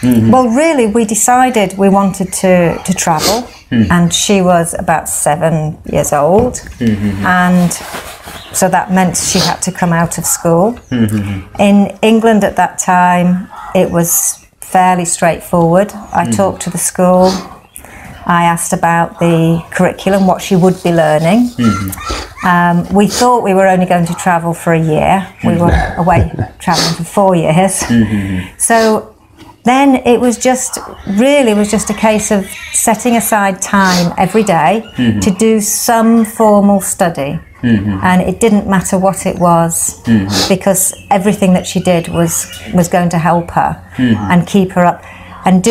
Mm-hmm. Well, really, we decided we wanted to travel, mm-hmm. and she was about 7 years old, mm-hmm. and so that meant she had to come out of school. Mm-hmm. In England at that time, it was fairly straightforward. I mm-hmm. talked to the school. I asked about the curriculum, what she would be learning. Mm-hmm. We thought we were only going to travel for a year. We were away traveling for 4 years. Mm-hmm. So then it was just, really was just a case of setting aside time every day mm-hmm. to do some formal study. Mm-hmm. And it didn't matter what it was, mm-hmm. because everything that she did was going to help her mm-hmm. and keep her up. And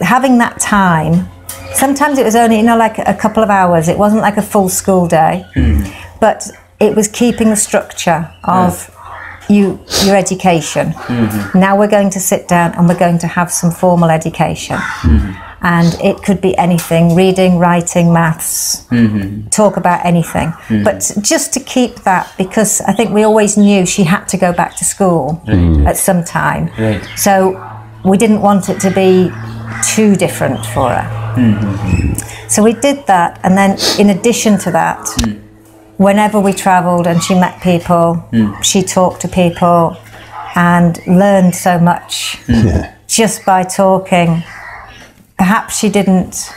having that time, sometimes it was only, you know, like a couple of hours. It wasn't like a full school day, mm-hmm. but it was keeping the structure of your education. Mm-hmm. Now we're going to sit down and we're going to have some formal education. Mm-hmm. And it could be anything, reading, writing, maths, mm-hmm. talk about anything. Mm-hmm. But just to keep that, because I think we always knew she had to go back to school mm-hmm. at some time. Right. So we didn't want it to be too different for her. Mm-hmm. So we did that, and then in addition to that, mm-hmm. whenever we travelled and she met people, mm-hmm. she talked to people and learned so much mm-hmm. just by talking. Perhaps she didn't.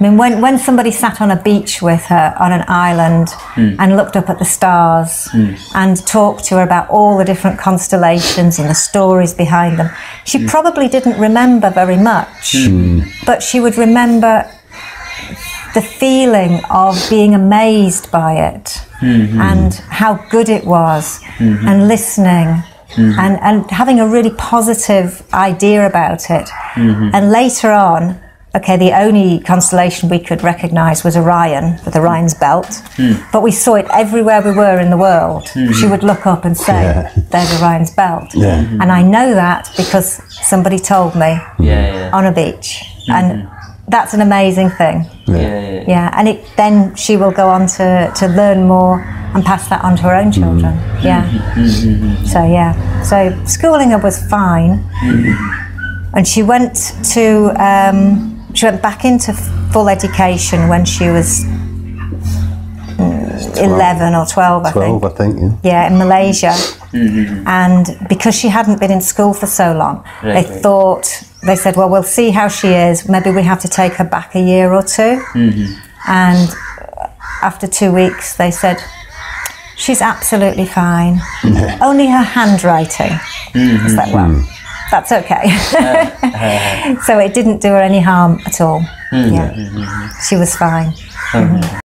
I mean, when somebody sat on a beach with her on an island mm. and looked up at the stars mm. and talked to her about all the different constellations and the stories behind them, she mm. probably didn't remember very much, mm. but she would remember the feeling of being amazed by it mm-hmm. and how good it was mm-hmm. and listening. Mm-hmm. And having a really positive idea about it. Mm-hmm. And later on, okay, the only constellation we could recognise was Orion, with Orion's belt. Mm. But we saw it everywhere we were in the world. Mm-hmm. She would look up and say, there's Orion's belt. Yeah. Mm-hmm. And I know that because somebody told me on a beach. Mm-hmm. And that's an amazing thing. Yeah. And then she will go on to learn more and pass that on to her own children. Mm-hmm. So schooling her was fine, mm-hmm. and she went to back into full education when she was 11 or 12, I think. Yeah, in Malaysia, mm-hmm. and because she hadn't been in school for so long, they said, well, we'll see how she is. Maybe we have to take her back a year or two. Mm-hmm. And after 2 weeks, they said, she's absolutely fine. Mm-hmm. Only her handwriting. Mm-hmm. It's like, well, that's okay. So it didn't do her any harm at all. Mm-hmm. Yeah. Mm-hmm. She was fine. Mm-hmm.